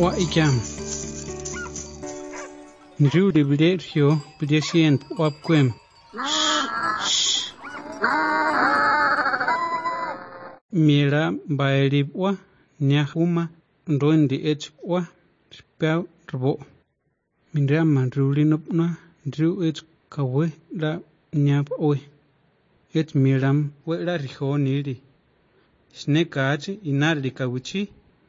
what he can. Rudy Bledsoe, Bledsoe Wapquem. Mira Bailibwa, Nyahuma, Rondi Edgewa, Spell Rbo. Mindrama Rulinopna, Drew Edge Kawe, La Nyapoe. Et Miram, Wella Riho Niri. Snake Arch, Inari Kawichi,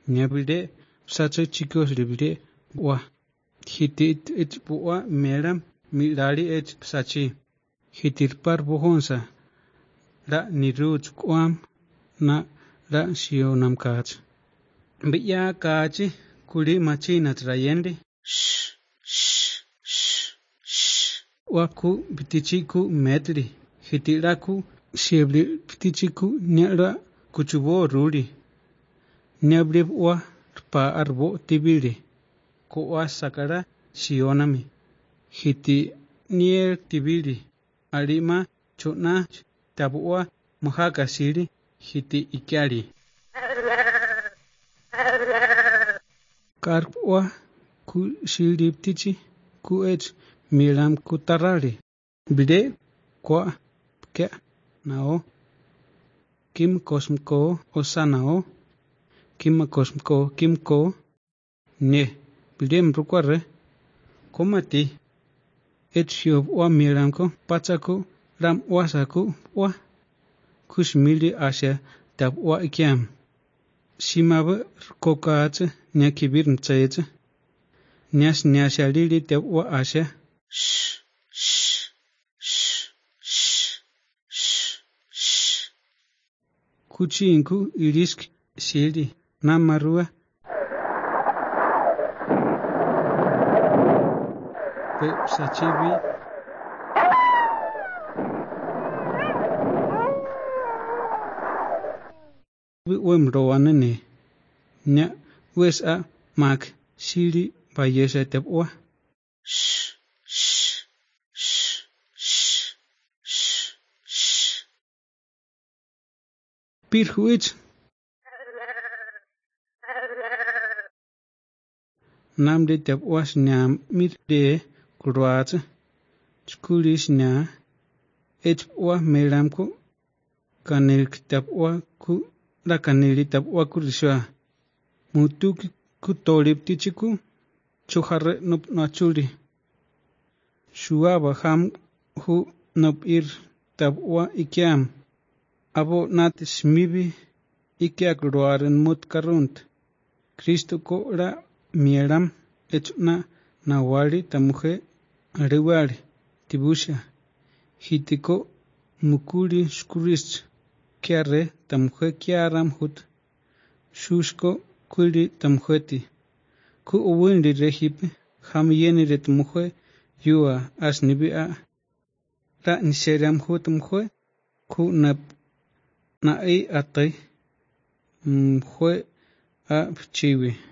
Nyabilde, Sacha Chicos Ribide, Wa. He did it Bua, Miram, Milari Edge Sachi. He did Parbohonsa. La Niruch Quam. Na la sionam kaach. Biya kaachi kuli machi na trayendi. Waku pitichiku metri. Hitiraku siebli pitichiku nyara kuchubo ruri. Nyablib wa pa arbo tibiri. Koa sakara sionami. Hiti nier tibiri. Alima chona tabua mohaka siri. Hiti ikari. Karpwa ku shiriptichi ku ech miram kutarari. Bide kwa kya nao. Kim kosmko osanao. Kim kosmko kimko. Ne. Bide mrukware. Komati. Ech yobwa miramko pachaku ram wasaku wa. Kushmili asha tabwa ikiam. Simaba kokaat nyakibir mtsayet. Nyas nyashalili tabwa asha. Kuchi inku irisk sili namarua. Pe sachibi. Wem roanene. Nya wes a mak sili bayesa tepwa. Pirhuit. Nam de tepwas nyam mit de kurwat. Skulis nya. Etwa melamku. Kanel tepwa ku. La canelita wakurisha. Mutuki kutolip tichiku. Chuhare nop nachuri. Shuaba ham hu nop ir tabwa ikiam. Abo nat smibi ikiak roaren mut karunt. Cristo ko la mieram echna nawari tamuhe rewari tibusha. Hitiko mukuri skurist. Kiare tamhue kiaram hut. Shushko kuli tamhueti. Ku uwindi rehipe. Ham yeni retmuhe. Yua asnibi a. La niseriam hutumhue. Ku nap. Na'i atay. Mhue a pchiwi.